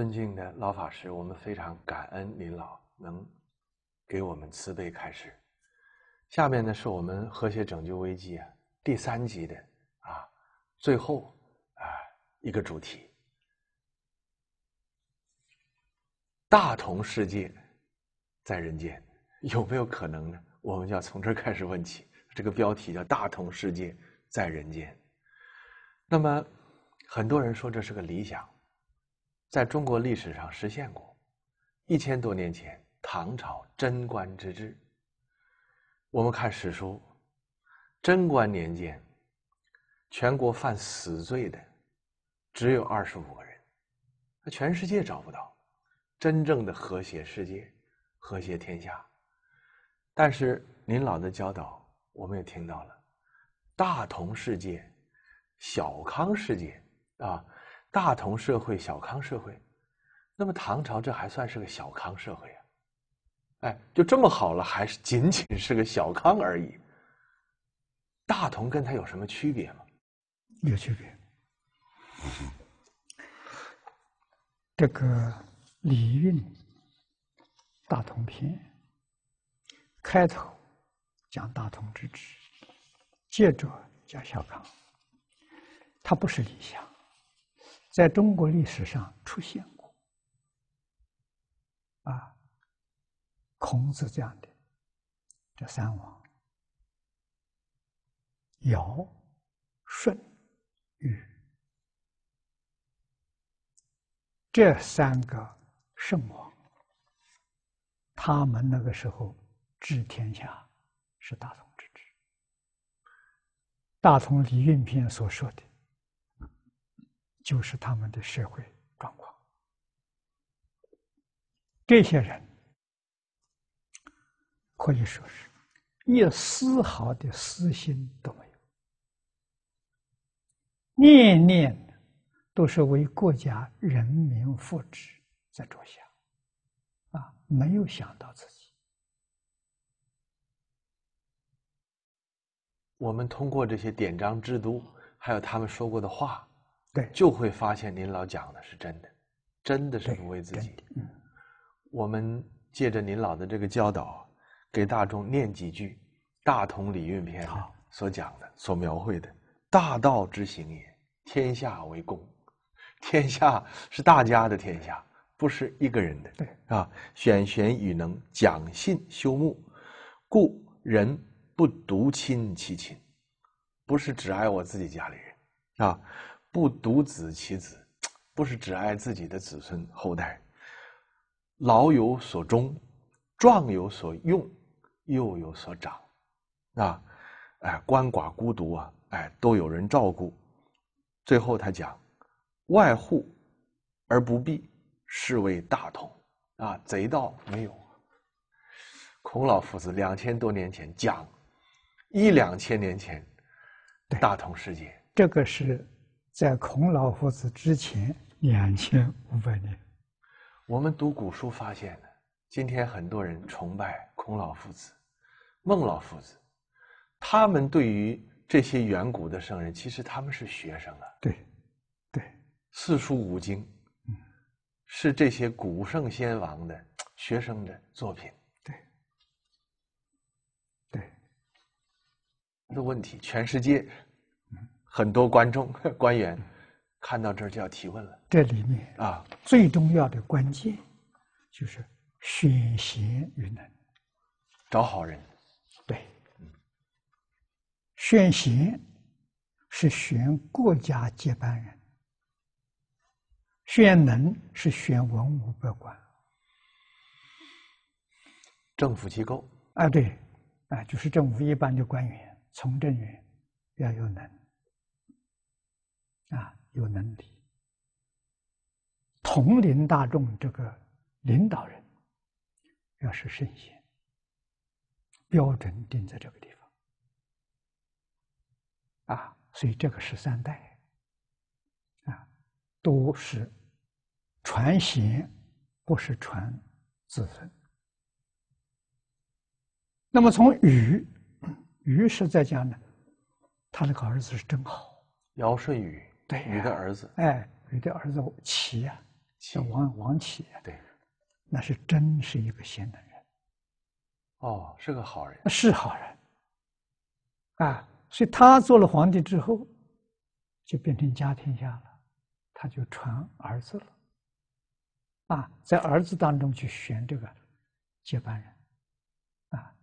尊敬的老法师，我们非常感恩您老能给我们慈悲开示。下面呢是我们和谐拯救危机第三集的最后一个主题：大同世界在人间，有没有可能呢？我们要从这儿开始问起。这个标题叫“大同世界在人间”。那么，很多人说这是个理想，在中国历史上实现过。1000多年前，唐朝贞观之治。我们看史书，贞观年间，全国犯死罪的只有25个人，全世界找不到。真正的和谐世界，和谐天下。但是您老的教导，我们也听到了，大同世界、小康世界大同社会、小康社会。那么唐朝这还算是个小康社会啊？哎，就这么好了，还是仅仅是个小康而已。大同跟它有什么区别吗？有区别。这个李运《大同篇》开头讲大同之治，接着讲小康。它不是理想，在中国历史上出现过孔子这样的，这三王尧、舜、禹，这3个圣王，他们那个时候治天下是大同之治。大同李运篇所说的就是他们的社会状况。这些人可以说是一丝毫的私心都没有，念念都是为国家人民福祉在着想，没有想到自己。我们通过这些典章制度，还有他们说过的话，对，就会发现您老讲的是真的，真的是不为自己。我们借着您老的这个教导，给大众念几句《大同李运篇》所讲的、所描绘的：“大道之行也，天下为公。”天下是大家的天下，不是一个人的。对选贤与能，讲信修睦，故人不独亲其亲，不是只爱我自己家里人不独子其子，不是只爱自己的子孙后代。老有所终，壮有所用，幼有所长鳏寡孤独都有人照顾。最后他讲：“外户而不闭，是为大同。”贼道没有。孔老夫子2000多年前讲1、2000年前大同世界。这个是在孔老夫子之前2500年。我们读古书发现的，今天很多人崇拜孔老夫子、孟老夫子，他们对于这些远古的圣人，其实他们是学生啊。对，四书五经是这些古圣先王的学生的作品。对，这问题，全世界很多观众、官员看到这儿就要提问了。这里面最重要的关键就是选贤与能，找好人。对。选贤是选国家接班人，选能是选文武百官、政府机构。就是政府一般的官员、从政员要有能有能力统领大众。这个领导人要是圣贤，标准定在这个地方。所以这个13代都是传贤，不是传子孙。那么从禹是在讲呢，他那个儿子是真好，尧舜禹，禹的儿子。禹的儿子齐像王启，对，那是真是一个贤能人。哦，是个好人，是好人啊！所以他做了皇帝之后，就变成家天下了，他就传儿子了。啊，在儿子当中去选这个接班人，啊，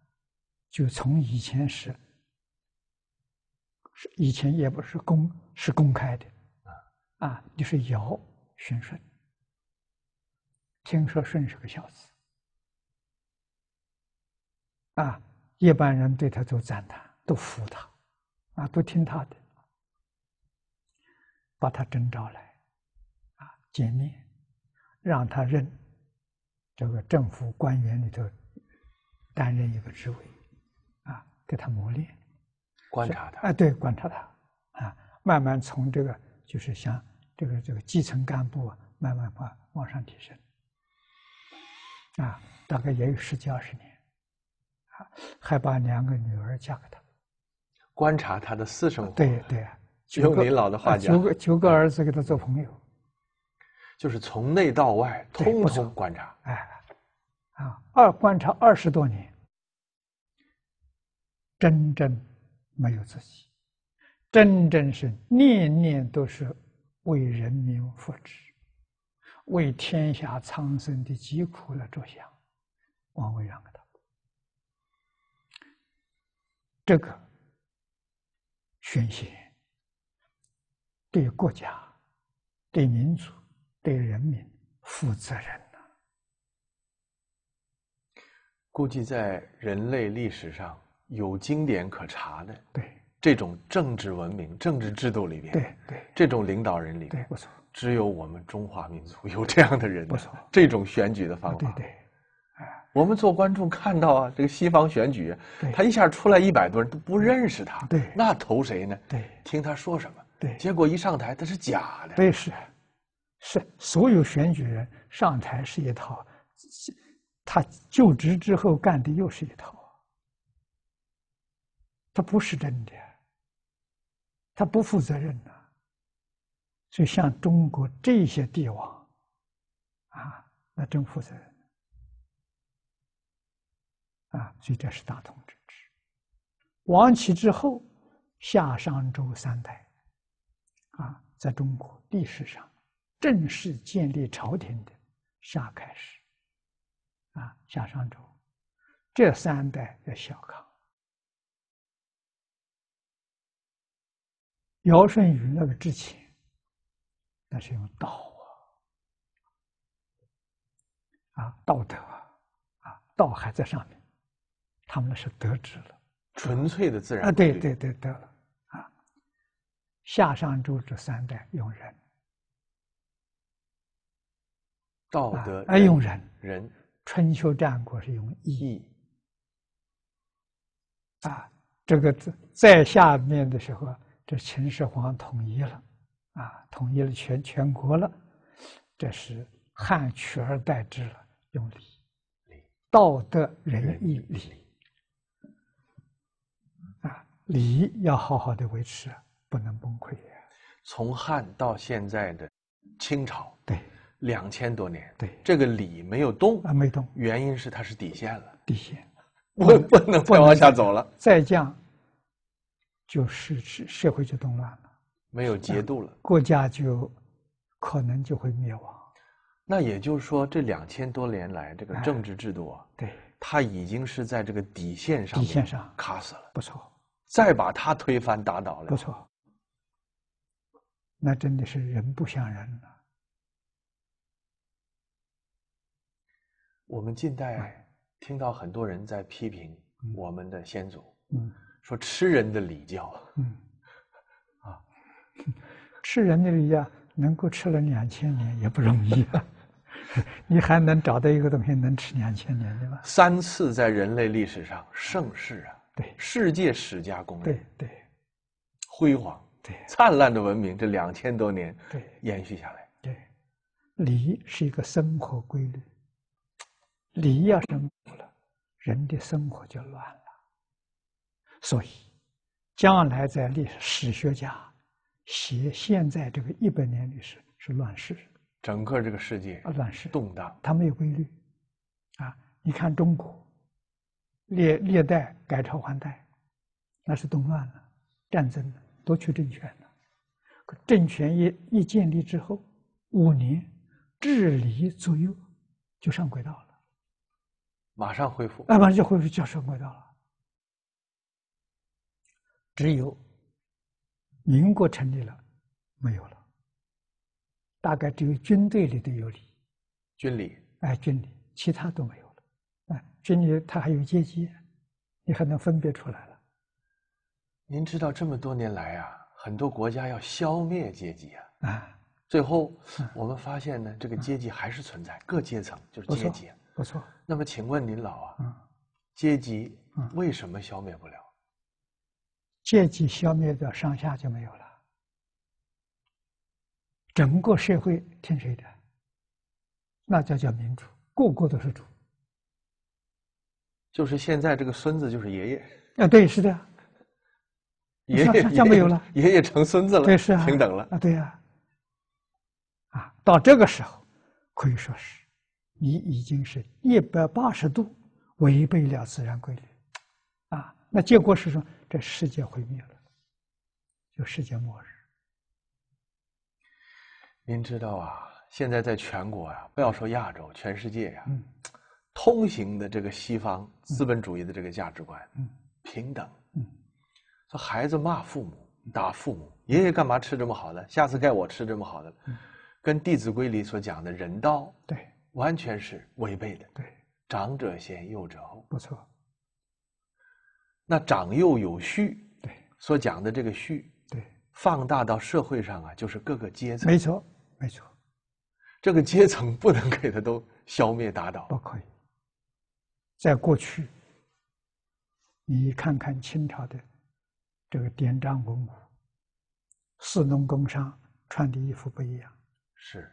就从以前以前也不是公开的，啊，就是尧选舜。听说舜是个孝子。 啊，一般人对他都赞叹，都服他，啊，都听他的，把他征召来，啊，见面，让他任这个政府官员里头担任一个职位，啊，给他磨练，观察他，啊，对，观察他，啊，慢慢从这个就是像这个基层干部啊，慢慢往上提升，啊，大概也有10几20年。 还把2个女儿嫁给他，观察他的私生活。对对、啊，用您老的话讲，9个儿子给他做朋友，就是从内到外通通观察。哎，啊，观察20多年，真正没有自己，真正是念念都是为人民福祉、为天下苍生的疾苦来着想，王维让给他。 这个宣贤对国家、对民族、对人民负责任呐、估计在人类历史上有经典可查的，对这种政治文明、政治制度里边，对这种领导人里边，只有我们中华民族有这样的人，这种选举的方法，对。 我们做观众看到啊，这个西方选举，他一下出来100多人都不认识他，对，那投谁呢？对，听他说什么？对，结果一上台他是假的。对，是所有选举人上台是一套，他就职之后干的又是一套，他不是真的，他不负责任的。所以像中国这些帝王，啊，那真负责任。 啊，所以这是大同之治。王启之后，夏商周3代，啊，在中国历史上正式建立朝廷的夏开始，啊，夏商周这3代叫小康。尧舜禹那个之前，那是用道啊，道德啊，道还在上面。 他们是得知了，纯粹的自然啊，对，得了啊。夏商周这3代用人，道德哎、啊、用人，春秋战国是用义啊。这个在下面的时候，这秦始皇统一了啊，统一了全国了，这是汉取而代之了，用礼，道德仁义礼。 礼要好好的维持，不能崩溃。从汉到现在的清朝，对，2000多年，对，这个礼没有动啊，没动。原因是它是底线了，底线，不能再往下走了。再降，就是社会就动乱了，没有节度了，国家就可能就会灭亡。那也就是说，这2000多年来，这个政治制度啊，对，它已经是在这个底线上，底线上卡死了，不错。 再把他推翻打倒了，不错。那真的是人不像人了。我们近代听到很多人在批评我们的先祖，说吃人的礼教，啊，吃人的礼教能够吃了2000年也不容易啊。你还能找到一个东西能吃2000年的吗？3次在人类历史上盛世啊。 对，世界10家公认，对，辉煌，对，灿烂的文明，这2000多年，对，延续下来，对，礼是一个生活规律，礼要是没了，人的生活就乱了。所以，将来在历史学家写现在这个100年历史是乱世，整个这个世界乱世动荡，它没有规律啊！你看中国历代改朝换代，那是动乱了、战争了、夺取政权了。可政权一建立之后，5年治理左右就上轨道了，马上恢复，马上就恢复，就上轨道了。只有民国成立了，没有了。大概只有军队里头有理，军理，军理，其他都没有了。军理它还有阶级，你还能分别出来了。您知道这么多年来啊，很多国家要消灭阶级啊，最后我们发现呢，这个阶级还是存在，各阶层就是阶级，不错。那么请问您老啊，阶级为什么消灭不了？阶级消灭掉，上下就没有了。整个社会听谁的？那叫民主，个个都是主。就是现在这个孙子就是爷爷。对，是的。爷爷这样没有了，爷爷成孙子了，对，是啊，平等了。对呀。到这个时候，可以说是你已经是180度违背了自然规律，那结果是说这世界毁灭了，就世界末日。您知道啊，现在在全国啊，不要说亚洲，全世界呀，通行的这个西方资本主义的这个价值观，平等，说孩子骂父母、打父母，爷爷干嘛吃这么好的，下次该我吃这么好的，跟《弟子规》里所讲的人道，对，完全是违背的。对，长者先，幼者后，不错。那长幼有序，对，所讲的这个序，对，放大到社会上啊，就是各个阶层，没错。没错，这个阶层不能给他都消灭打倒，不可以。在过去，你看看清朝的这个典章文武，士农工商穿的衣服不一样，是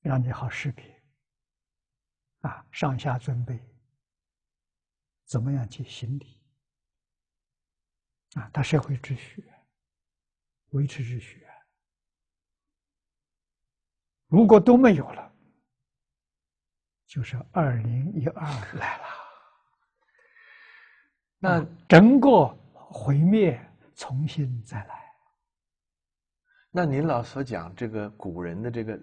让你好识别上下尊卑，怎么样去行礼他社会秩序维持秩序。如果都没有了，就是2012来了，那整个毁灭，重新再来。那您老所讲这个古人的这个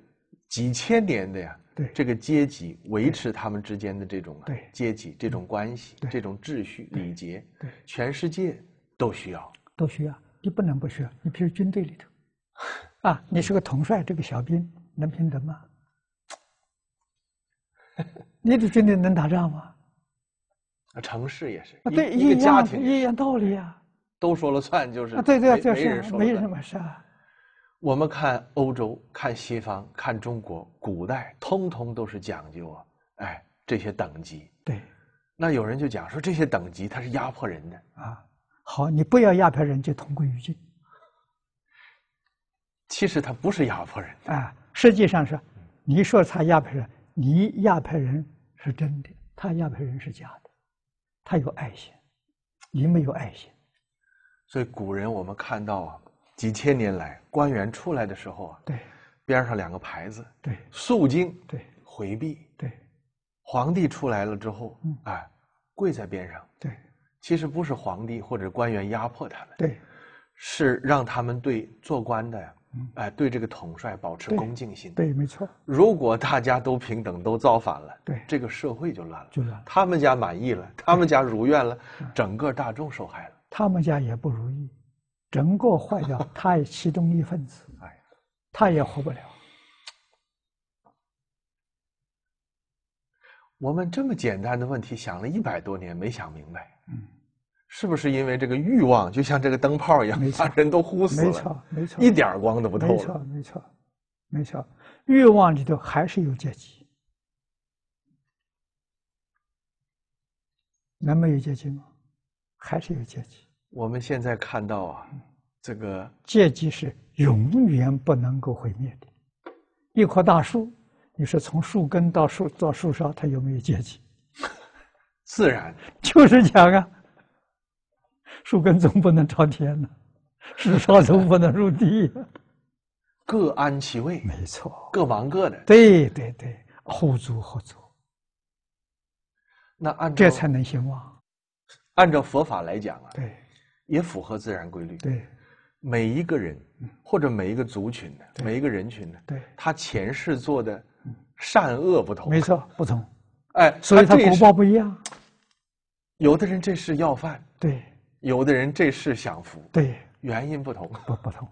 几千年的呀，对这个阶级维持他们之间的这种阶级、这种关系、这种秩序、礼节，全世界都需要，都需要。你不能不需要。你比如军队里头，你是个统帅，这个小兵。能平等吗？你的军队能打仗吗？城市也是，对，一个家庭一样道理啊。都说了算就是，对，就是没什么事啊。我们看欧洲、看西方、看中国，古代通通都是讲究啊，这些等级。对。那有人就讲说，这些等级它是压迫人的啊。好，你不要压迫人，就同归于尽。其实它不是压迫人的啊。实际上是，你说他压迫人，你压迫人是真的，他压迫人是假的。他有爱心，你没有爱心。所以古人我们看到啊，几千年来官员出来的时候啊，对，边上两个牌子，对，肃静，对，回避，对。皇帝出来了之后，跪在边上，对。其实不是皇帝或者官员压迫他们，对，是让他们对做官的呀。对这个统帅保持恭敬心。对，没错。如果大家都平等，都造反了，对，这个社会就乱了。就乱了。他们家满意了，他们家如愿了，整个大众受害了。他们家也不如意，整个坏掉，他也其中一份子，他也活不了。我们这么简单的问题，想了100多年没想明白。是不是因为这个欲望就像这个灯泡一样，把人都呼死了？没错，没错，一点光都不透了。没错，没错，没错。欲望里头还是有阶级，能没有阶级吗？还是有阶级。我们现在看到啊，这个阶级是永远不能够毁灭的。一棵大树，你说从树根到树梢，它有没有阶级？自然，就是讲啊。树根总不能朝天呢，树梢总不能入地。各安其位，没错，各忙各的。对对对，互助合作，那按这才能兴旺。按照佛法来讲啊，对，也符合自然规律。对，每一个人或者每一个族群的每一个人群呢，对，他前世做的善恶不同，没错，不同。哎，所以他果报不一样。有的人这是要饭，对；有的人这是享福，对。原因不同，不同。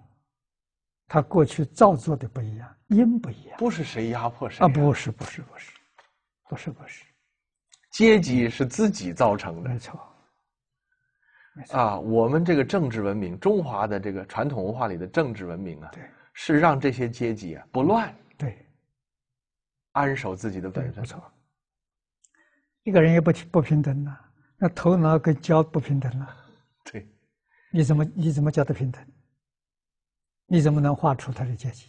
他过去造作的不一样，因不一样。不是谁压迫谁啊！不是。阶级是自己造成的，没错。啊，我们这个政治文明，中华的这个传统文化里的政治文明啊，对，是让这些阶级啊不乱，对，安守自己的本分。没错。一个人也不平等呐、啊。那头脑跟脚不平等了，对，你怎么叫它平等？你怎么能画出它的阶级？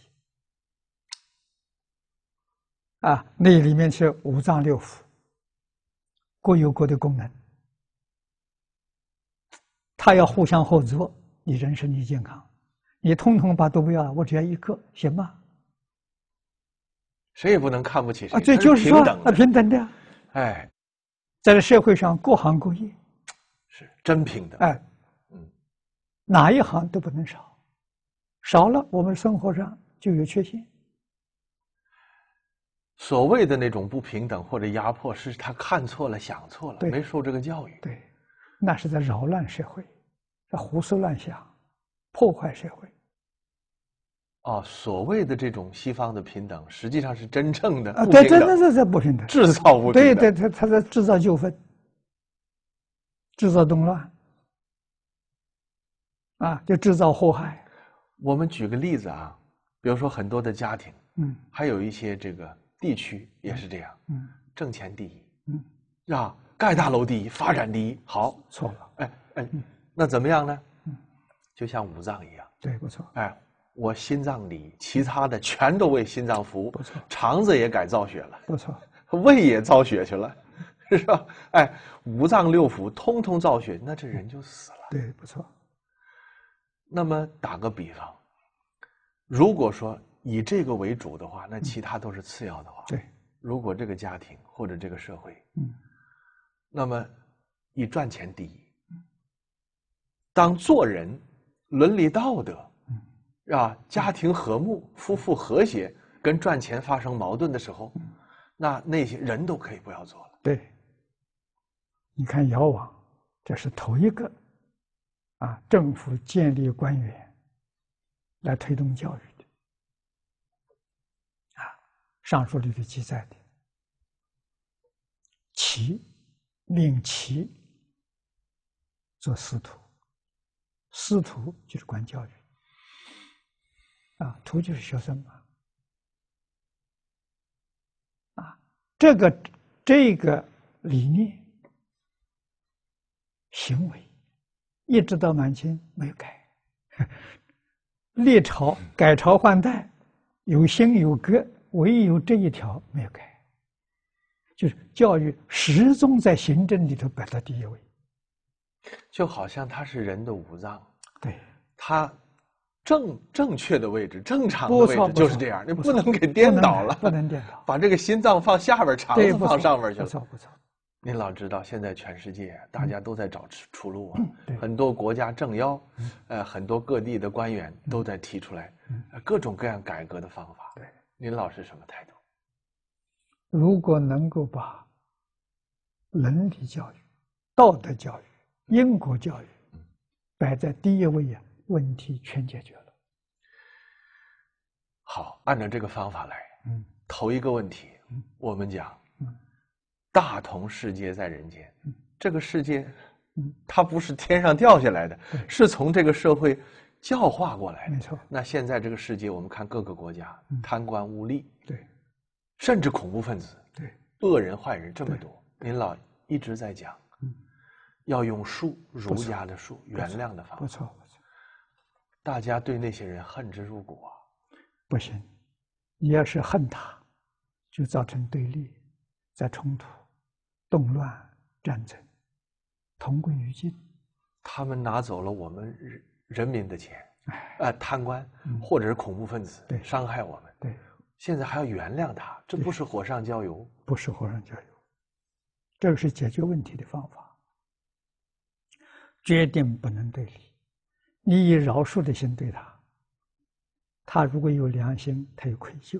啊，那里面是五脏六腑，各有各的功能，它要互相合作，你人身体健康，你通通把都不要，我只要一个，行吗？谁也不能看不起谁，啊，这就是说平等的，哎。在这社会上，各行各业是真平等。哎，哪一行都不能少，少了我们生活上就有缺陷。所谓的那种不平等或者压迫，是他看错了、想错了，没受这个教育。对，那是在扰乱社会，在胡思乱想，破坏社会。哦，所谓的这种西方的平等，实际上是真正的不平等，对，不平等，制造不平等，对，他在制造纠纷，制造动乱，啊，就制造祸害。我们举个例子啊，比如说很多的家庭，还有一些这个地区也是这样，挣钱第一，啊，盖大楼第一，发展第一，好，错了，哎，那怎么样呢？就像五脏一样，对，不错，哎。我心脏里其他的全都为心脏服务，不错，肠子也改造血了，不错，胃也造血去了，是吧？哎，五脏六腑通通造血，那这人就死了。对，不错。那么打个比方，如果说以这个为主的话，那其他都是次要的话。对。如果这个家庭或者这个社会，那么以赚钱第一，当做人、伦理道德。啊，家庭和睦、夫妇和谐，跟赚钱发生矛盾的时候，那些人都可以不要做了。对，你看姚王，这是头一个啊，政府建立官员来推动教育的啊，上书里头记载的，齐令齐做司徒，司徒就是管教育。啊，徒就是学生嘛。啊，这个理念、行为，一直到满清没有改，历朝改朝换代，有新有革，唯有这一条没有改，就是教育始终在行政里头摆在第一位。就好像它是人的五脏，对它。正确的位置，正常的位置就是这样，你不能给颠倒了，不能颠倒，把这个心脏放下边，肠子放上边去了。不错。您老知道，现在全世界大家都在找出路啊，很多国家政要，很多各地的官员都在提出来各种各样改革的方法。对，您老是什么态度？如果能够把伦理教育、道德教育、因果教育摆在第一位啊。问题全解决了。好，按照这个方法来，头一个问题，我们讲，大同世界在人间，这个世界，它不是天上掉下来的，是从这个社会教化过来的。没错。那现在这个世界，我们看各个国家，贪官污吏，对，甚至恐怖分子，对，恶人坏人这么多，您老一直在讲，要用恕，儒家的恕，原谅的方法。不错。大家对那些人恨之入骨啊！不行，你要是恨他，就造成对立、在冲突、动乱、战争，同归于尽。他们拿走了我们人民的钱，贪官或者是恐怖分子伤害我们，对，现在还要原谅他，这不是火上浇油，不是火上浇油，这个是解决问题的方法，决定不能对立。你以饶恕的心对他，他如果有良心，他有愧疚；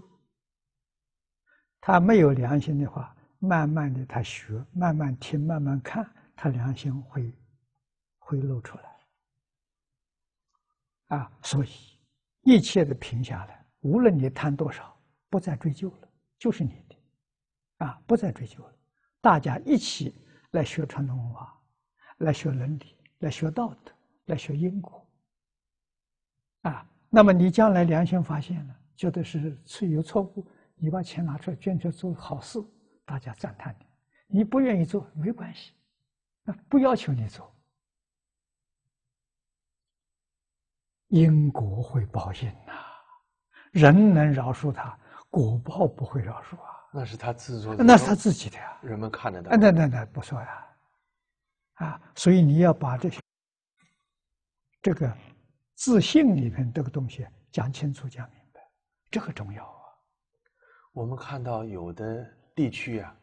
他没有良心的话，慢慢的他学，慢慢听，慢慢看，他良心会露出来。啊，所以一切的评下来，无论你贪多少，不再追究了，就是你的，啊，不再追究了。大家一起来学传统文化，来学伦理，来学道德，来学因果。啊，那么你将来良心发现了，觉得是有错误，你把钱拿出来捐去做好事，大家赞叹你；你不愿意做没关系，那不要求你做。因果会报应呐，人能饶恕他，果报不会饶恕啊。那是他自作，那是他自己的呀。人们看得到。那不错呀，啊，所以你要把这个自信里面这个东西讲清楚、讲明白，这个重要啊。我们看到有的地区啊，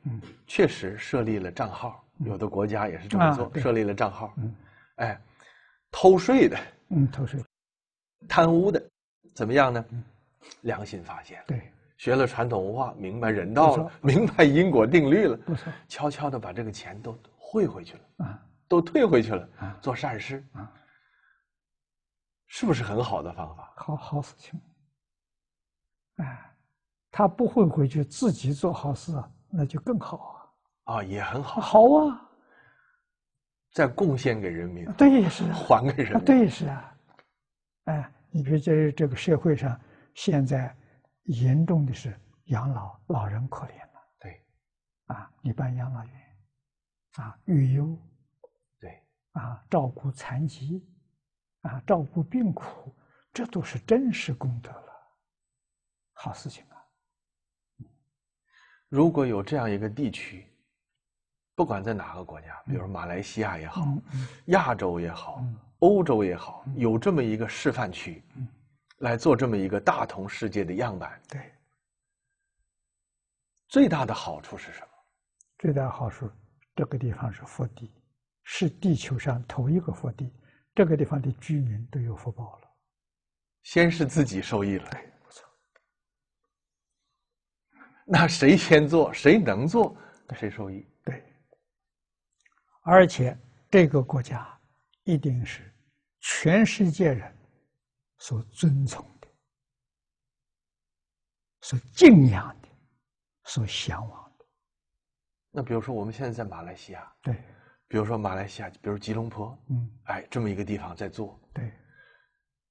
确实设立了账号，有的国家也是这么做，设立了账号，哎，偷税的，偷税。贪污的怎么样呢？良心发现了，对，学了传统文化，明白人道了，明白因果定律了，悄悄的把这个钱都汇回去了，啊，都退回去了，啊，做善事，啊，是不是很好的方法？好事情，哎，他不会回去自己做好事啊，那就更好啊，啊，也很好，好啊，再贡献给人民，对，是还给人民，对，是啊。哎，你比如这个社会上，现在严重的是养老人可怜了。对，啊，你办养老院，啊，育幼，对，啊，照顾残疾，啊，照顾病苦，这都是真实功德了，好事情啊。如果有这样一个地区，不管在哪个国家，比如马来西亚也好，亚洲也好。欧洲也好，有这么一个示范区，来做这么一个大同世界的样板。对，最大的好处是什么？最大的好处，这个地方是福地，是地球上头一个福地，这个地方的居民都有福报了。先是自己受益了，对，不错。那谁先做，谁能做，谁受益？对，而且这个国家。一定是全世界人所尊崇的、所敬仰的、所向往的。那比如说，我们现在在马来西亚，对，比如说马来西亚，比如吉隆坡，哎，这么一个地方在做，对，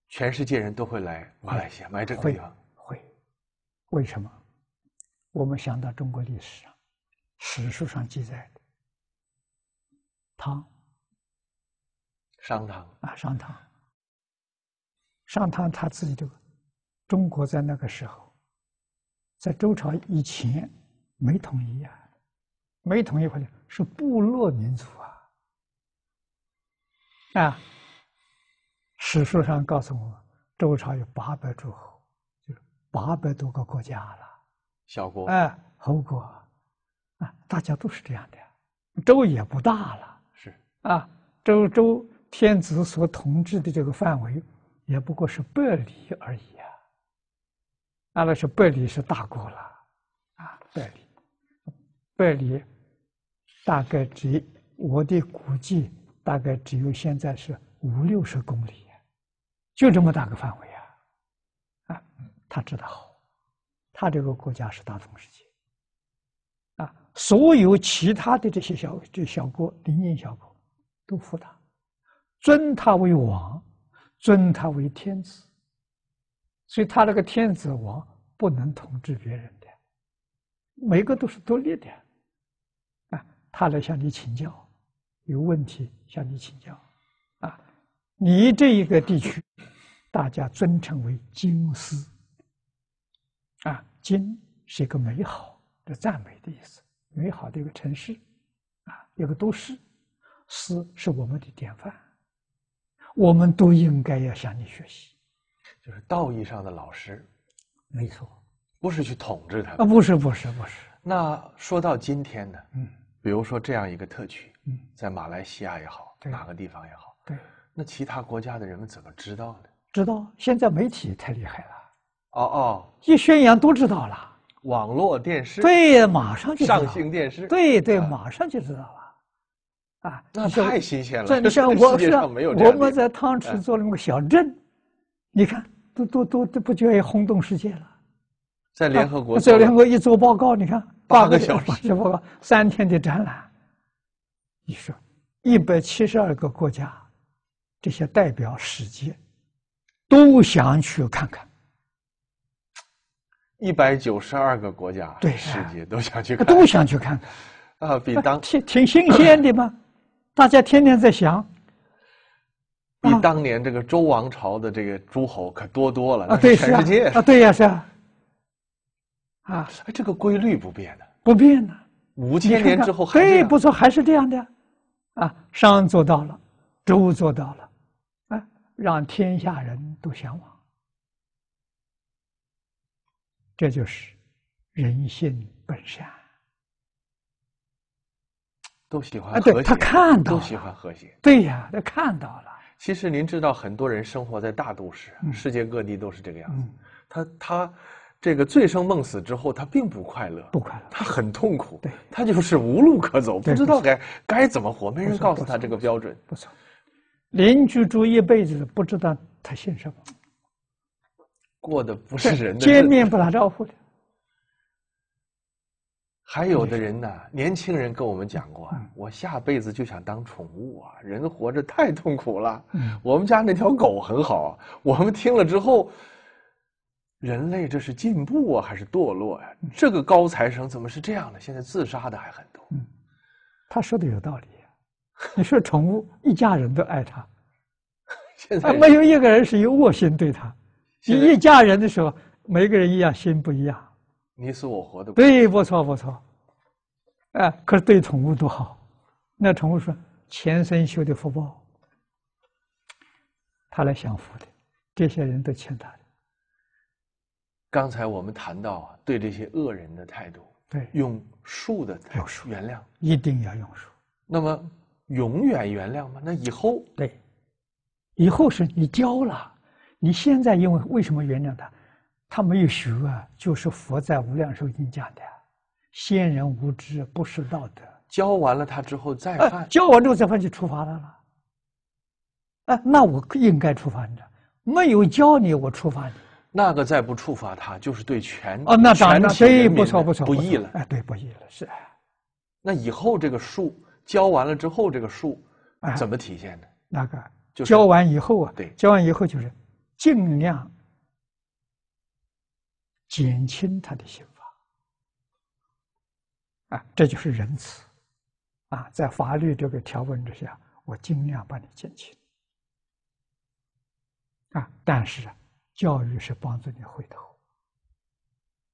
全世界人都会来马来西亚买这个地方，会。为什么？我们想到中国历史上、史书上记载的商汤他自己这个中国在那个时候，在周朝以前没统一啊，没统一回来是部落民族啊，啊，史书上告诉我，周朝有800诸侯，就是800多个国家了，小国哎，侯国啊，大家都是这样的，周也不大了，是啊，周。天子所统治的这个范围，也不过是100里而已啊。那是100里是大国了，啊，100里大概只我的估计大概只有现在是50-60公里，就这么大个范围啊，啊，他知道好，他这个国家是大同世界，啊，所有其他的这些小国邻近小国都服他。尊他为王，尊他为天子，所以他那个天子王不能统治别人的，每个都是独立的，啊，他来向你请教，有问题向你请教，啊，你这一个地区，大家尊称为京师，啊，京是一个美好的赞美的意思，美好的一个城市，啊，一个都市，师是我们的典范。我们都应该要向你学习，就是道义上的老师。没错，不是去统治他们。啊，不是。那说到今天呢？嗯，比如说这样一个特区，嗯，在马来西亚也好，哪个地方也好，对，那其他国家的人们怎么知道呢？知道，现在媒体太厉害了。哦，一宣扬都知道了。 网络电视对，马上就上信电视对，马上就知道了，啊，那太新鲜了。你像我是我们在汤池做了那个小镇，你看都不觉也轰动世界了。在联合国，在联合国一做报告，你看8个小时报告，3天的展览。你说，172个国家，这些代表世界，都想去看看。 192个国家，对，世界都想去看，都想去看看，啊，比当挺新鲜的嘛，大家天天在想，比当年这个周王朝的这个诸侯可多了啊，对，全世界啊，对呀，是啊，啊，这个规律不变的，5000年之后还对，不错，还是这样的，啊，商做到了，周做到了，啊，让天下人都向往。 这就是人性本善，都喜欢和谐。他看到了，都喜欢和谐。对呀，他看到了。其实您知道，很多人生活在大都市，世界各地都是这个样子。他这个醉生梦死之后，他并不快乐，他很痛苦。对，他就是无路可走，不知道该怎么活，没人告诉他这个标准。不错，邻居住一辈子不知道他姓什么。 过的不是人的，见面不打招呼的。还有的人呢，年轻人跟我们讲过，我下辈子就想当宠物啊！人活着太痛苦了。我们家那条狗很好，我们听了之后，人类这是进步啊，还是堕落呀？这个高材生怎么是这样的？现在自杀的还很多。他说的有道理。你说宠物，一家人都爱它，现在没有一个人是有恶心对它。 你一家人的时候，每个人一样，心不一样。你死我活的。对，不错。哎，可是对宠物多好。那宠物说：“前生修的福报，他来享福的，这些人都欠他的。”刚才我们谈到啊，对这些恶人的态度，对，用恕的态度，原谅，一定要用恕。那么，永远原谅吗？那以后？对，以后是你教了。 你现在因为为什么原谅他？他没有学啊，就是佛在《无量寿经》讲的，先人无知，不识道德。教完了他之后再犯，教完之后再犯就处罚他了。哎，那我应该处罚你的，没有教你，我处罚你。那个再不处罚他，就是对全哦，那当然对，不错，不义了。哎，对，不义了，是。那以后这个数教完了之后，这个数怎么体现呢？那个就是教完以后啊，对，教完以后就是。 尽量减轻他的刑罚，啊，这就是仁慈，啊，在法律这个条文之下，我尽量帮你减轻，啊，但是啊，教育是帮助你回头，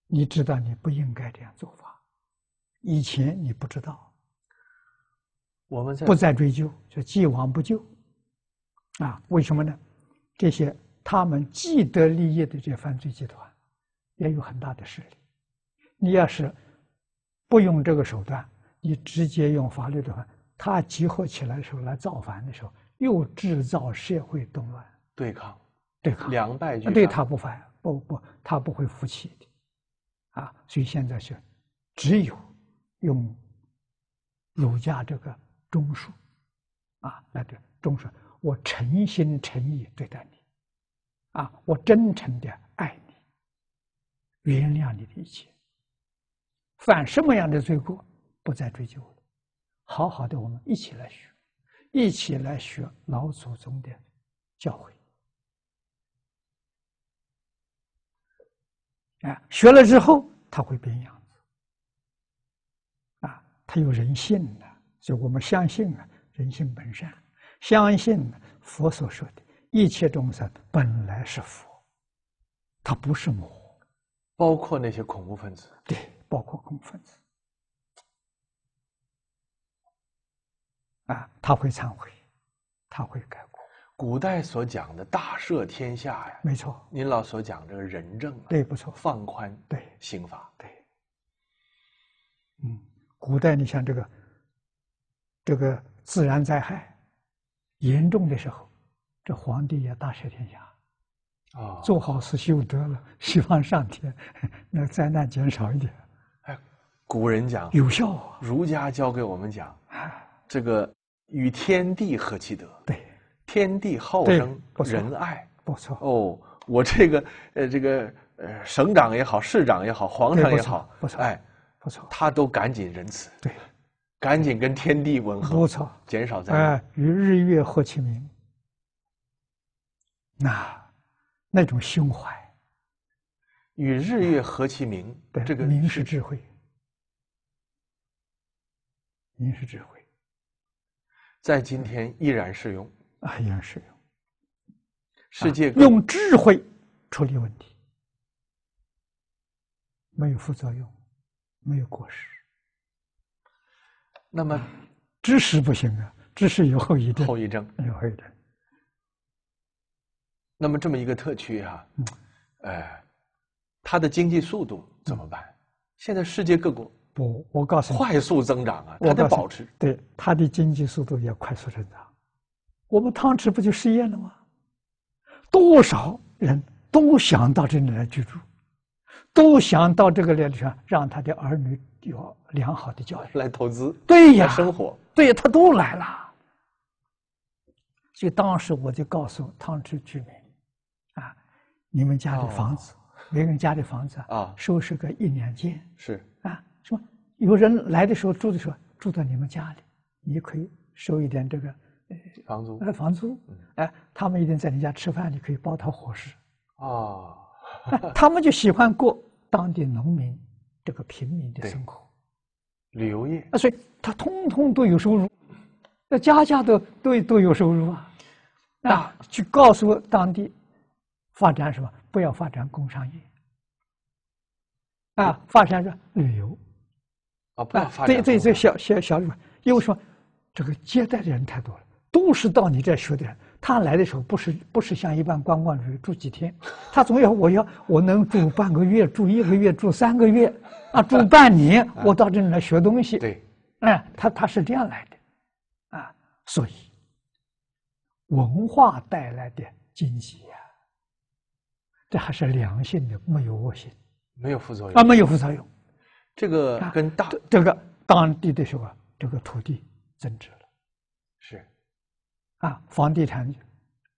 你知道你不应该这样做法，以前你不知道，我们不再追究，就既往不咎，啊，为什么呢？这些。 他们既得利益的这犯罪集团，也有很大的势力。你要是不用这个手段，你直接用法律的话，他集合起来的时候来造反的时候，又制造社会动乱。对抗，两败俱伤。对他他不会服气的，啊！所以现在是只有用儒家这个忠恕，啊，来对忠恕，我诚心诚意对待你。 啊，我真诚的爱你，原谅你的一切。犯什么样的罪过，不再追究了。好好的，我们一起来学，一起来学老祖宗的教诲。啊，学了之后他会变样子。啊，他有人性的，所以我们相信啊，人性本善，相信佛所说的。 一切众生本来是佛，他不是魔，包括那些恐怖分子。对，包括恐怖分子，啊，他会忏悔，他会改过。古代所讲的大赦天下呀，没错。您老所讲这个仁政啊，对，不错，放宽对刑法，对，嗯，古代你像这个自然灾害严重的时候，这皇帝也大赦天下。 啊，做好事修德了，希望上天，那灾难减少一点。哎，古人讲有效啊，儒家教给我们讲，这个与天地和其德，对，天地好生仁爱，不错。哦，我这个省长也好，市长也好，皇上也好，不错，哎，不错，他都赶紧仁慈，对，赶紧跟天地吻合，不错，减少灾难，与日月和其明，那。 那种胸怀，与日月和其明，这个明是智慧，明是智慧，在今天依然适用啊，依然适用。世界用智慧处理问题，没有副作用，没有过失。那么知识不行啊，知识有后遗症，后遗症有后遗症。 那么这么一个特区啊，它的经济速度怎么办？现在世界各国不，我告诉你，快速增长啊，它得保持。对，它的经济速度也快速增长。我们汤池不就失业了吗？多少人都想到这里来居住，都想到这个里头让他的儿女有良好的教育，来投资，对呀，生活，对，他都来了。所以当时我就告诉汤池居民。 你们家的房子，每个人家的房子啊，收拾个1、2间是啊，什么？有人来的时候住的时候住到你们家里，你可以收一点这个房租，房租，哎，他们一定在你家吃饭，你可以包他伙食啊，他们就喜欢过当地农民这个平民的生活，旅游业啊，所以他通通都有收入，那家家都有收入啊，啊，去告诉当地。 发展什么？不要发展工商业，啊，发展是旅游，啊，不要发展。对，小旅游，因为什么？这个接待的人太多了，都是到你这学的人。他来的时候不是像一般观光旅游住几天，他总要我能住半个月，住1个月，住3个月，啊，住半年，我到这里来学东西。对，哎，他是这样来的，啊，所以文化带来的经济啊。 这还是良性的，没有恶性，没有副作用啊，没有副作用。这个跟这个当地的时候啊，这个土地增值了，是啊，房地产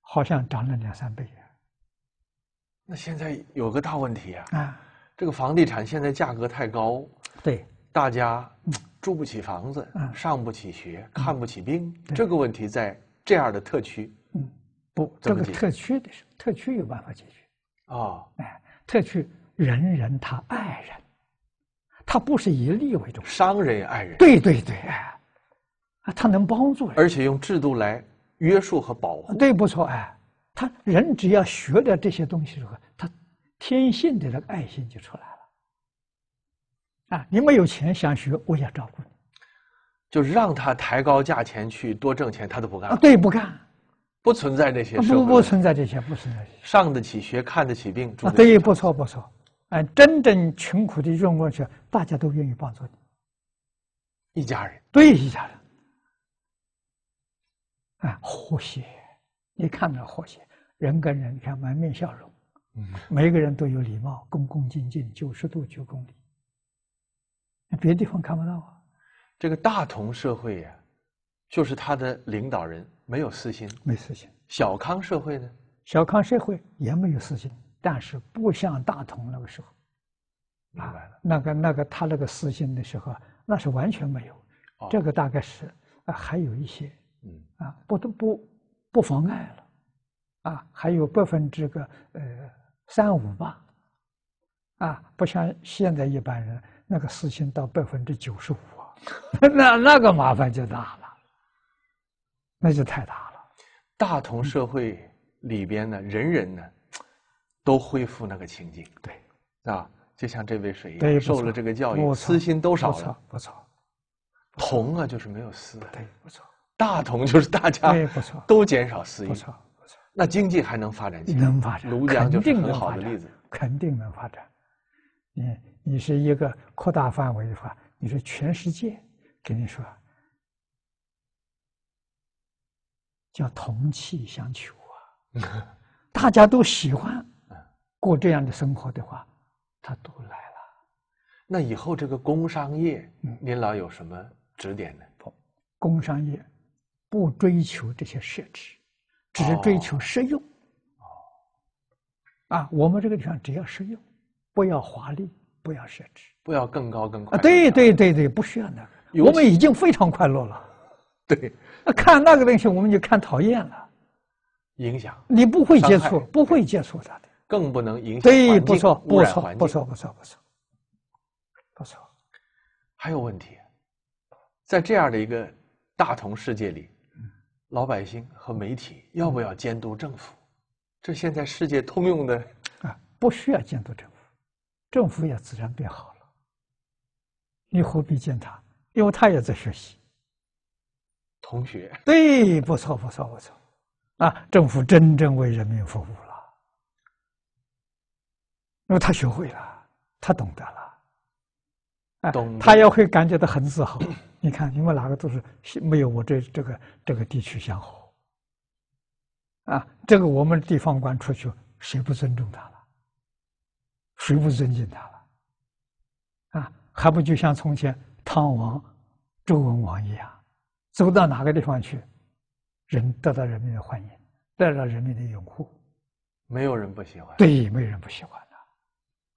好像涨了2、3倍啊。那现在有个大问题啊，啊，这个房地产现在价格太高，对，大家住不起房子，上不起学，看不起病，这个问题在这样的特区，嗯，不，这个特区的时候，特区有办法解决。 哦，哎，特区人他爱人，他不是以利为重，商人也爱人，对，哎，啊，他能帮助人，而且用制度来约束和保护，对，不错，哎，他人只要学了这些东西之后，他天性的那个爱心就出来了，啊，你没有钱想学，我也照顾你，就让他抬高价钱去多挣钱，他都不干，啊，对，不干。 不存在这些，不存在这些，不存在这些。上得起学，看得起病，啊，对，不错。哎，真正穷苦的用过去，大家都愿意帮助你，一家人，对，一家人。啊，和谐，你看到和谐，人跟人，你看满面笑容，嗯，每个人都有礼貌，恭恭敬敬，90度鞠躬礼，别的地方看不到啊。这个大同社会呀，就是他的领导人。 没有私心，没私心。小康社会呢？小康社会也没有私心，但是不像大同那个时候。明白了。那个他那个私心的时候，那是完全没有。哦、这个大概是啊，还有一些，嗯啊，不妨碍了，啊，还有3%、5%吧，啊，不像现在一般人那个私心到95%啊，那个麻烦就大了。 那就太大了，大同社会里边呢，人呢，都恢复那个情境，对，啊，就像这位水一样，受了这个教育，私心都少了，不错。同啊，就是没有私，对，不错。大同就是大家都减少私欲，不错。那经济还能发展起来？能发展，庐江就是很好的例子，肯定能发展。你是一个扩大范围的话，你是全世界，跟你说叫同气相求啊，大家都喜欢过这样的生活的话，他都来了。那以后这个工商业，您老有什么指点呢？工商业不追求这些设置，只是追求实用。啊，我们这个地方只要实用，不要华丽，不要设置，不要更高更快。对，不需要那个，我们已经非常快乐了。对，看那个东西我们就看讨厌了，影响你不会接触，不会接触它的，更不能影响对，不错。还有问题，在这样的一个大同世界里，老百姓和媒体要不要监督政府？这现在世界通用的啊，不需要监督政府，政府也自然变好了。你何必监他？因为他也在学习。同学对，不错。啊，政府真正为人民服务了，因为他学会了，他懂得了。他也会感觉到很自豪。你看，你们哪个都是没有我这个地区相好啊！这个我们地方官出去，谁不尊重他了？谁不尊敬他了？啊，还不就像从前汤王、周文王一样，走到哪个地方去，得到人民的欢迎，得到人民的拥护，没有人不喜欢。对，没有人不喜欢。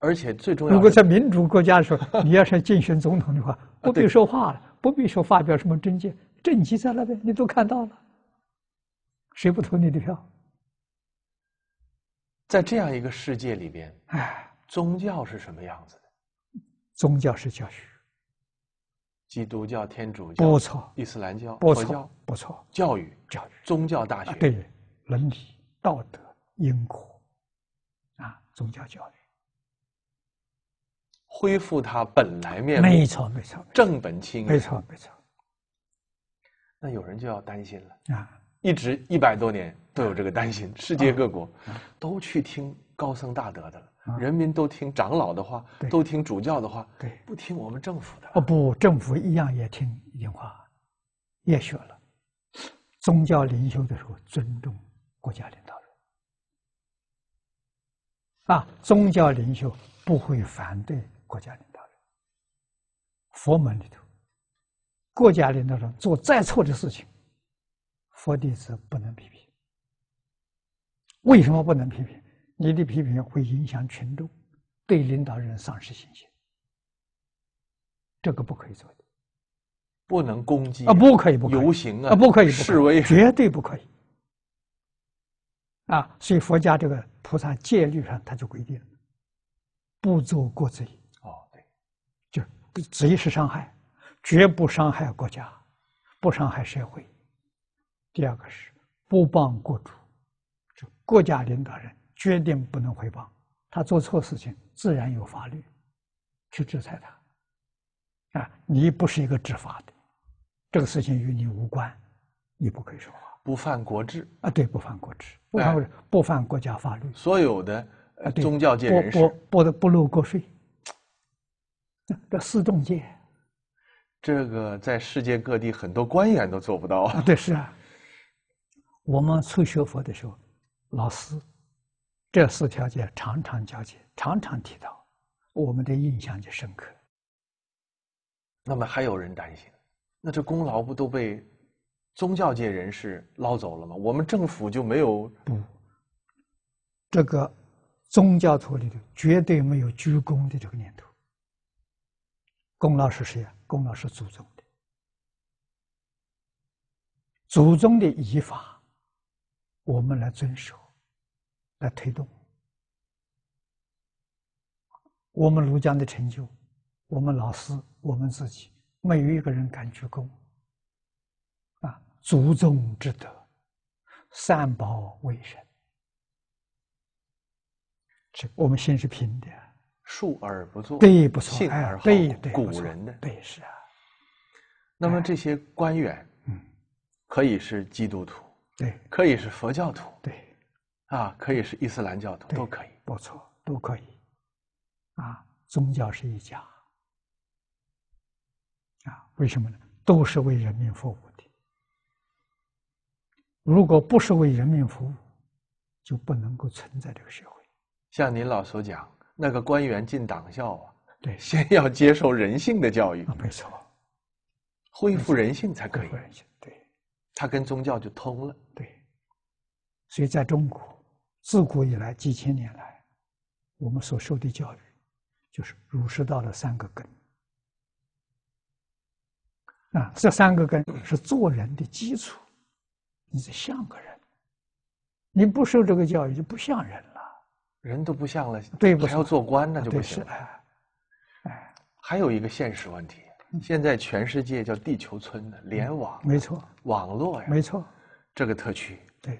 而且最重要，如果在民主国家的时候，你要是竞选总统的话，不必说话了，不必说发表什么政见，政绩在那边你都看到了，谁不投你的票？在这样一个世界里边，宗教是什么样子的？宗教是教学，基督教、天主教、不错，伊斯兰教、佛教，不错，教育、宗教大学，对，伦理、道德、因果，啊，宗教教育。恢复它本来面目，没错，正本清源，没错。那有人就要担心了啊！一直100多年都有这个担心，世界各国都去听高僧大德的了，人民都听长老的话，都听主教的话，不听我们政府的。哦不，政府一样也听一样话，也学了。宗教领袖的时候尊重国家领导人啊，宗教领袖不会反对。国家领导人，佛门里头，国家领导人做再错的事情，佛弟子不能批评。为什么不能批评？你的批评会影响群众，对领导人丧失信心，这个不可以做的。不能攻击啊！不可以！游行啊！不可以！示威绝对不可以！啊，所以佛家这个菩萨戒律上他就规定，不做国贼。只是伤害，绝不伤害国家，不伤害社会。第二个是不谤国主，国家领导人决定不能回谤，他做错事情自然有法律去制裁他。啊，你不是一个执法的，这个事情与你无关，你不可以说话。不犯国制啊，对，不犯国制，不犯国家法律。所有的宗教界人士不漏国税。这四众戒，这个在世界各地很多官员都做不到啊！对，是啊。我们初学佛的时候，老师这4条戒常常讲解，常常提到，我们的印象就深刻。那么还有人担心，那这功劳不都被宗教界人士捞走了吗？我们政府就没有？不，这个宗教徒里头绝对没有居功的这个念头。功劳是谁啊？功劳是祖宗的，祖宗的遗法，我们来遵守，来推动。我们庐江的成就，我们老师，我们自己，没有一个人敢居功。啊，祖宗之德，三宝为神，这我们心是平的。恕而不作，对，不错，信而后古人的，对，是啊。那么这些官员，可以是基督徒，对，可以是佛教徒，对，啊，可以是伊斯兰教徒，都可以，不错，都可以。啊，宗教是一家。啊，为什么呢？都是为人民服务的。如果不是为人民服务，就不能够存在这个社会。像您老所讲，那个官员进党校啊，对，先要接受人性的教育，啊，没错，恢复人性才可以。恢复人性，对，他跟宗教就通了，对。所以在中国，自古以来几千年来，我们所受的教育，就是儒释道的三个根。啊，这三个根是做人的基础。你得像个人，你不受这个教育就不像人了，人都不像了，对不？还要做官那就不行了。哎，还有一个现实问题，现在全世界叫地球村的联网，没错，网络呀，没错，这个特区，对，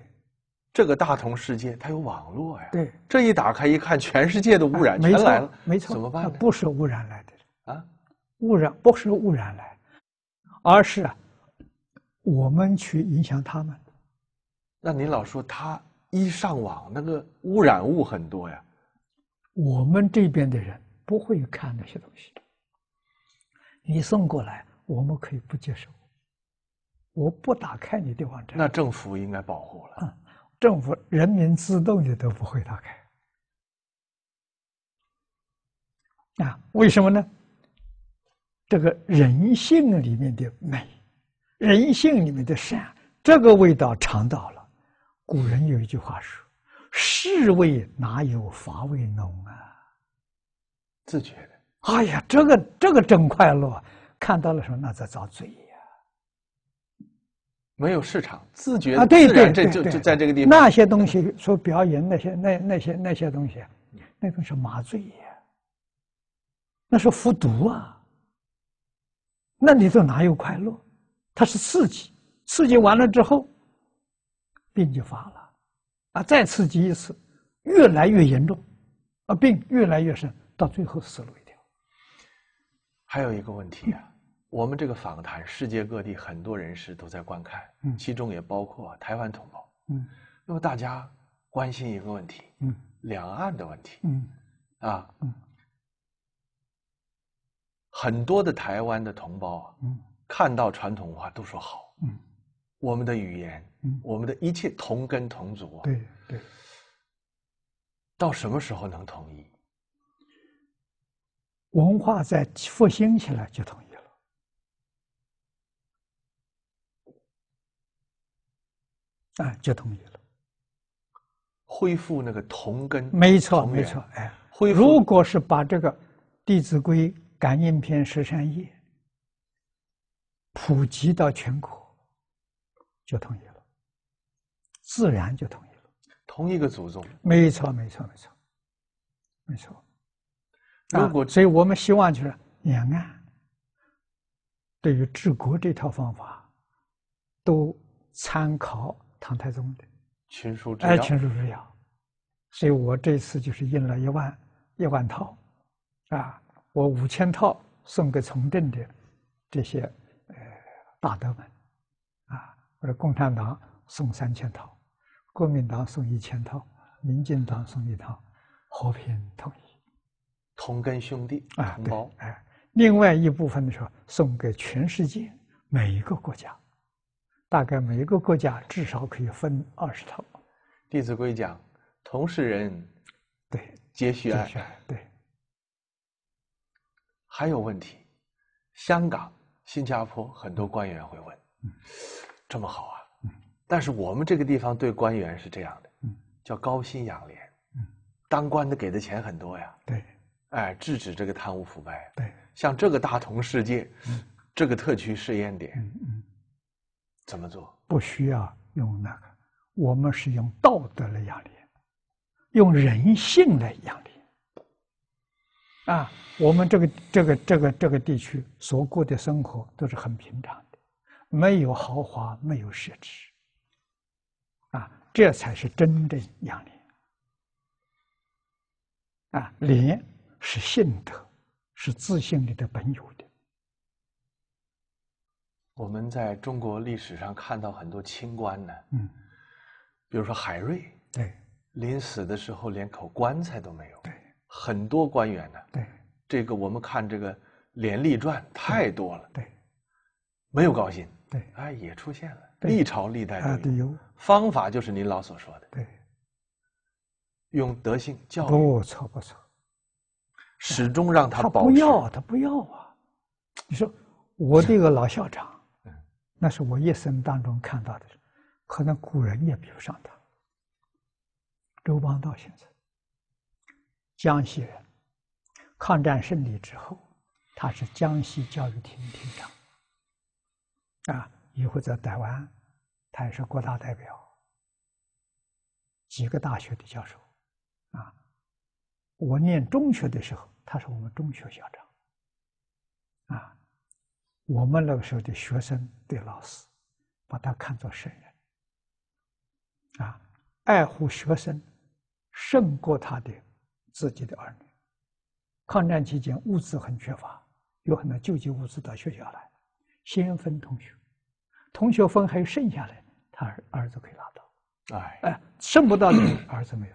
这个大同世界它有网络呀，对，这一打开一看，全世界的污染全来了，没错，怎么办呢？不是污染来的啊，污染不是污染来，而是啊。我们去影响他们。那您老说他一上网，那个污染物很多呀。我们这边的人不会看那些东西，你送过来，我们可以不接受。我不打开你的网站。那政府应该保护了。嗯，政府人民自动的都不会打开。啊，为什么呢？这个人性里面的美。人性里面的善，这个味道尝到了。古人有一句话说：“是味哪有乏味浓啊？”自觉的。哎呀，这个真快乐！看到了什么？那在遭罪呀！没有市场，自觉的自然就在这个地方。那些东西说表演那些东西，那种是麻醉呀，那是服毒啊。那里头哪有快乐？它是刺激，刺激完了之后，病就发了，啊，再刺激一次，越来越严重，啊，病越来越深，到最后死路一条。还有一个问题啊，我们这个访谈，世界各地很多人士都在观看，其中也包括台湾同胞。那么大家关心一个问题，两岸的问题，啊，很多的台湾的同胞啊。看到传统文化都说好，我们的语言，我们的一切同根同族，对对。到什么时候能统一？文化在复兴起来就统一了，啊，就统一了。恢复那个同根，没错没错，哎，恢复。如果是把这个《弟子规》《感应篇》《十善业》。普及到全国，就统一了，自然就统一了。同一个祖宗，没错，没错，没错，没错。如果，所以我们希望就是两岸对于治国这套方法，都参考唐太宗的群书治要。哎，群书治要。所以我这次就是印了1万套，啊，我5000套送给从政的这些。大德们，啊，或者共产党送3000套，国民党送1000套，民进党送1套，和平统一，同根兄弟啊，同胞哎。另外一部分的时候送给全世界每一个国家，大概每一个国家至少可以分20套。《弟子规》讲，同是人，对，皆须爱，对。还有问题，香港。新加坡很多官员会问：“这么好啊！”但是我们这个地方对官员是这样的，叫高薪养廉。当官的给的钱很多呀。对，哎，制止这个贪污腐败。对，像这个大同世界，这个特区试验点，怎么做？不需要用那个，我们是用道德来养廉，用人性来养廉。啊，我们这个地区所过的生活都是很平常的，没有豪华，没有奢侈，啊，这才是真正养廉。啊，廉是信德，是自信里的本有的。我们在中国历史上看到很多清官呢，比如说海瑞，对，临死的时候连口棺材都没有。对，很多官员呢。对，这个我们看这个《廉吏传》太多了。对，没有高薪。对，哎，也出现了，历朝历代都有。方法就是您老所说的。对，用德性教育。不错不错，始终让他保持。他不要啊！你说我这个老校长，那是我一生当中看到的，可能古人也比不上他。周邦道先生，江西人，抗战胜利之后，他是江西教育厅厅长，啊，以后在台湾，他也是国大代表，几个大学的教授，啊，我念中学的时候，他是我们中学校长，啊，我们那个时候的学生对老师，把他看作圣人，啊，爱护学生。胜过他的自己的儿女。抗战期间物资很缺乏，有很多救济物资到学校来，先分同学，同学分还剩下来，他儿子可以拿到。哎，剩不到的儿子没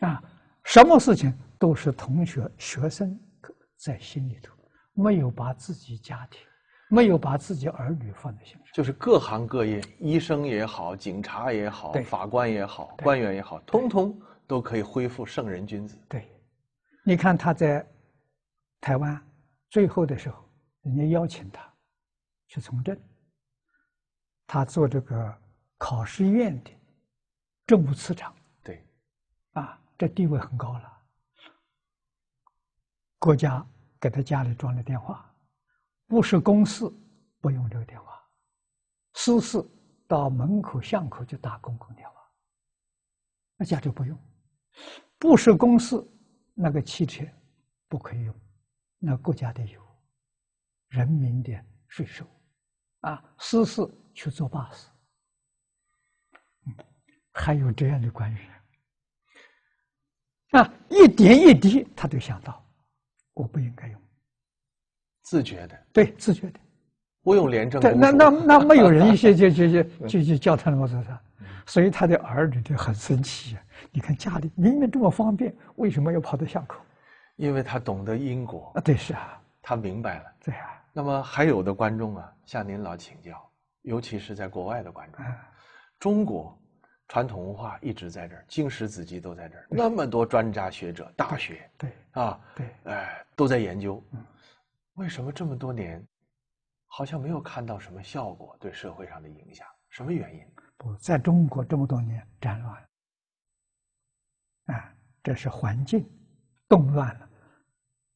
分。啊，什么事情都是同学学生在心里头，没有把自己家庭，没有把自己儿女放在心上，就是各行各业，医生也好，警察也好，法官也好，官员也好，通通都可以恢复圣人君子。对，你看他在台湾最后的时候，人家邀请他去从政，他做这个考试院的政务次长。对，啊，这地位很高了。国家给他家里装了电话。不是公事，不用这个电话；私事到门口、巷口就打公共电话，那家就不用。不是公事，那个汽车不可以用，那国家的有，人民的税收，啊，私事去坐巴士，还有这样的官员，啊，一点一滴他都想到，我不应该用。自觉的，对，自觉的，我用廉政。那没有人就叫他那么做的，所以他的儿女就很生气。你看家里明明这么方便，为什么要跑到巷口？因为他懂得因果啊，对，是啊，他明白了，对啊。那么还有的观众啊，向您老请教，尤其是在国外的观众，中国传统文化一直在这儿，经史子集都在这儿，那么多专家学者、大学，对啊，对，哎，都在研究。为什么这么多年，好像没有看到什么效果对社会上的影响？什么原因？不，在中国这么多年战乱，啊，这是环境动乱了。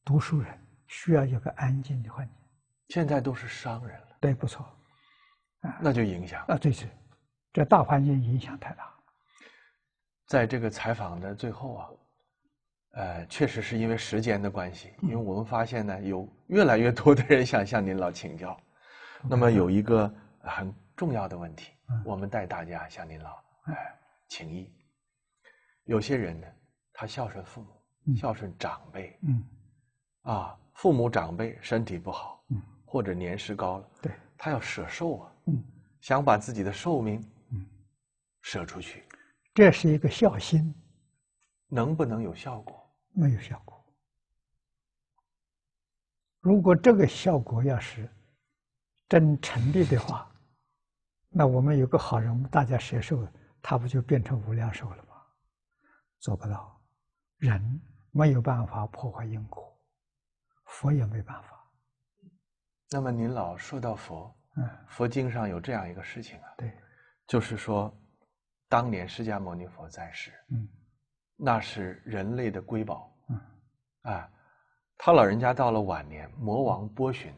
读书人需要有个安静的环境。现在都是商人了。对，不错。啊，那就影响啊，对，是，这大环境影响太大。在这个采访的最后啊。确实是因为时间的关系，因为我们发现呢，有越来越多的人想向您老请教。那么有一个很重要的问题，我们带大家向您老请益。有些人呢，他孝顺父母，孝顺长辈，啊，父母长辈身体不好，或者年事高了，对，他要舍寿啊，想把自己的寿命舍出去，这是一个孝心，能不能有效果？没有效果。如果这个效果要是真成立的话，那我们有个好人，我们大家舍寿，他不就变成无量寿了吗？做不到，人没有办法破坏因果，佛也没办法。那么您老说到佛，佛经上有这样一个事情啊，对，就是说，当年释迦牟尼佛在世，那是人类的瑰宝，啊，他老人家到了晚年，魔王波旬，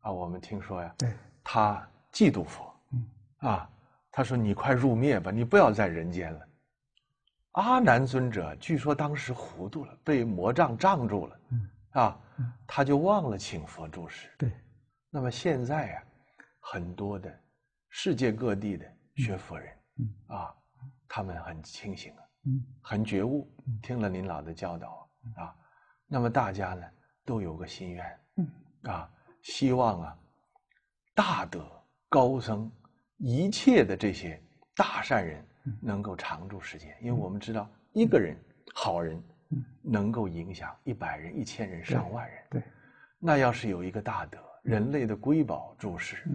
啊，我们听说呀，对，他嫉妒佛，啊，他说你快入灭吧，你不要在人间了。阿难尊者据说当时糊涂了，被魔障障住了，啊，他就忘了请佛住世。对，那么现在啊，很多的世界各地的学佛人，啊，他们很清醒啊。很觉悟，听了您老的教导啊，那么大家呢都有个心愿，啊，希望啊，大德高僧，一切的这些大善人，能够长住时间，因为我们知道一个人好人能够影响100人、1000人、上万人。对，那要是有一个大德，人类的瑰宝注释，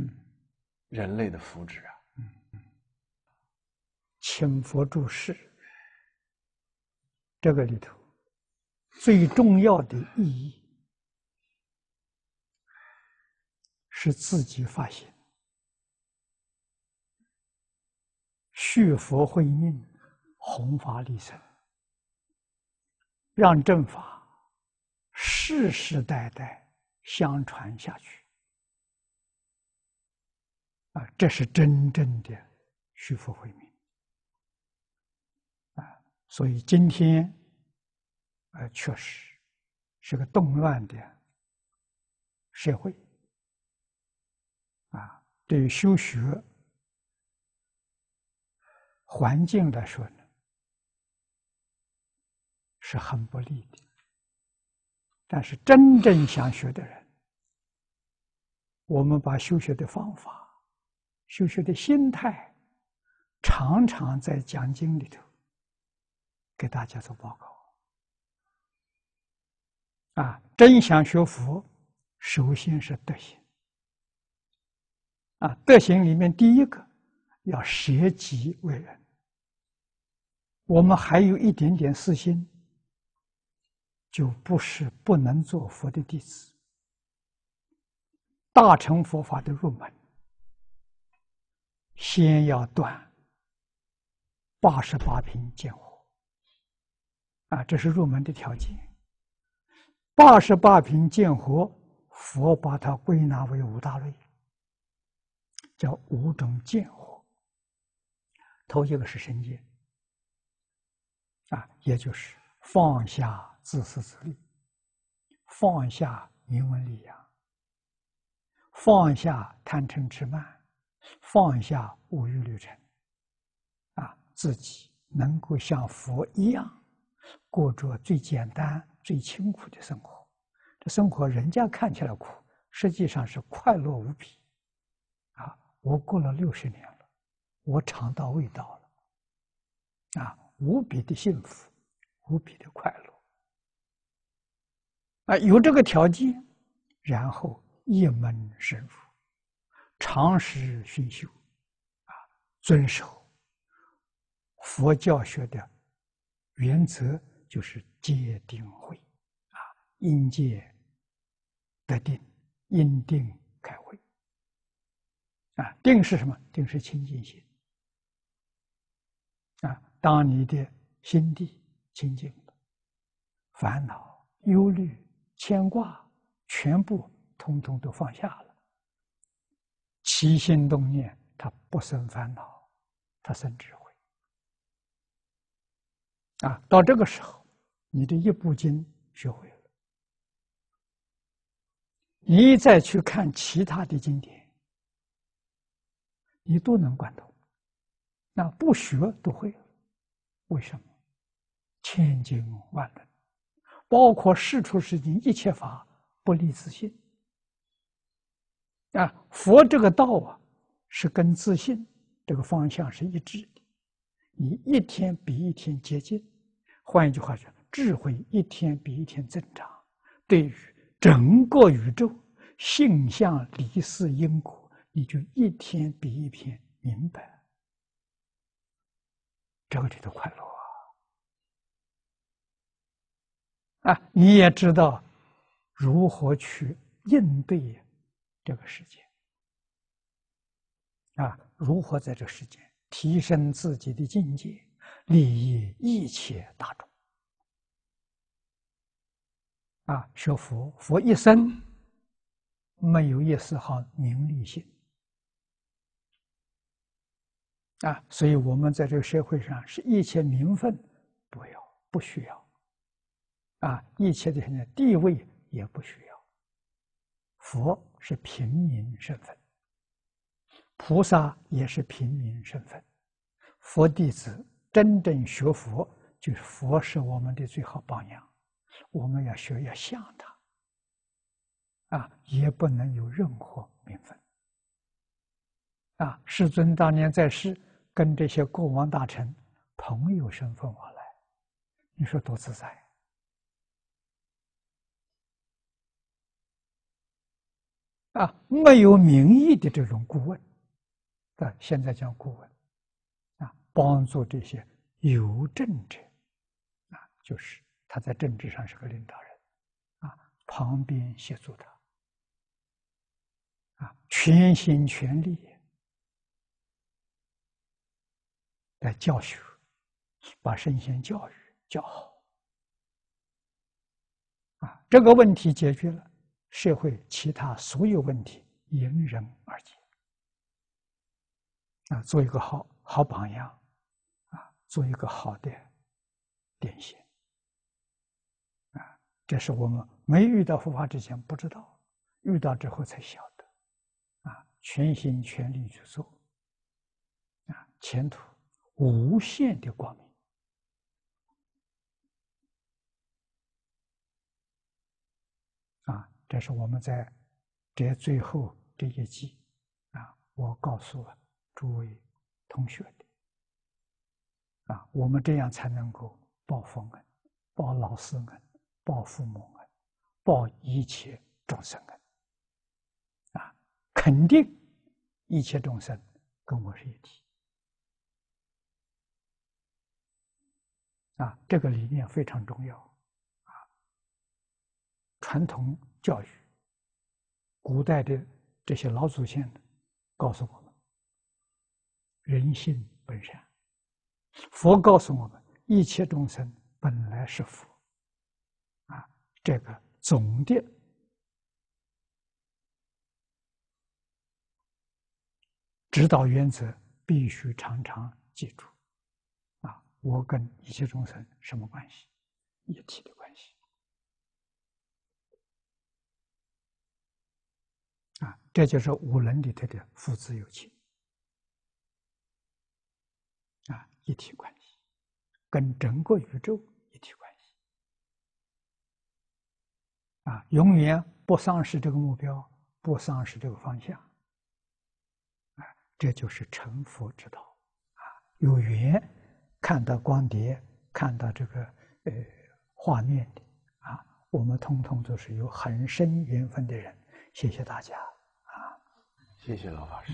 人类的福祉啊，请佛注释这个里头最重要的意义是自己发心。 续佛慧命，弘法利生，让正法世世代代相传下去。啊，这是真正的续佛慧命。啊，所以今天，确实是个动乱的社会。啊，对于修学 环境来说呢，是很不利的。但是真正想学的人，我们把修学的方法、修学的心态，常常在讲经里头给大家做报告。啊，真想学佛，首先是德行。啊，德行里面第一个 要舍己为人，我们还有一点点私心，就不是不能做佛的弟子。大乘佛法的入门，先要断88品见火，啊，这是入门的条件。88品见火，佛把它归纳为5大类，叫5种见火。 头一个是身戒，啊，也就是放下自私自利，放下名闻利养，放下贪嗔痴慢，放下五欲六尘，啊，自己能够像佛一样，过着最简单、最清苦的生活。这生活人家看起来苦，实际上是快乐无比。啊，我过了60年了。 我尝到味道了，啊，无比的幸福，无比的快乐，啊，有这个条件，然后一门深入，常时熏修，啊，遵守佛教学的原则，就是戒定慧，啊，因戒得定，因定开慧，啊，定是什么？定是清净心。 啊，当你的心地清净了，烦恼、忧虑、牵挂，全部通通都放下了。起心动念，它不生烦恼，它生智慧。啊，到这个时候，你的一部经学会了，你再去看其他的经典，你都能贯通。 那不学都会，为什么？千经万论，包括世出世间一切法，不离自信。啊，佛这个道啊，是跟自信这个方向是一致的。你一天比一天接近，换一句话说，智慧一天比一天增长。对于整个宇宙性相离世因果，你就一天比一天明白。 这个里头快乐啊！啊，你也知道如何去应对这个世界啊，如何在这个世界提升自己的境界，利益一切大众啊！学佛，佛一生没有一丝毫名利心。 啊，所以我们在这个社会上是一切名分不要，不需要；啊，一切的地位也不需要。佛是平民身份，菩萨也是平民身份。佛弟子真正学佛，就是佛是我们的最好榜样，我们要学，要像他。啊，也不能有任何名分。啊，世尊当年在世。跟这些国王大臣朋友身份往来，你说多自在！啊，没有名义的这种顾问，啊，现在叫顾问，啊，帮助这些有政者，啊，就是他在政治上是个领导人，啊，旁边协助他，啊，全心全力来教学，把圣贤教育教好，啊，这个问题解决了。 社会其他所有问题迎刃而解，啊，做一个好榜样，啊，做一个好的典型，啊，这是我们没遇到佛法之前不知道，遇到之后才晓得，啊，全心全力去做，啊，前途无限的光明。 这是我们在这最后这一集啊，我告诉了诸位同学的啊，我们这样才能够报佛恩、报老师恩、报父母恩、报一切众生恩啊，肯定一切众生跟我是一体啊，这个理念非常重要啊，传统。 教育，古代的这些老祖先告诉我们，人性本善。佛告诉我们，一切众生本来是佛。啊，这个总的指导原则必须常常记住。啊，我跟一切众生什么关系？一体的关系。 啊，这就是五伦里头的父子有情啊，一体关系，跟整个宇宙一体关系啊，永远不丧失这个目标，不丧失这个方向啊，这就是成佛之道啊。有缘看到光碟，看到这个画面的啊，我们通通都是有很深缘分的人。 谢谢大家啊！谢谢老法师。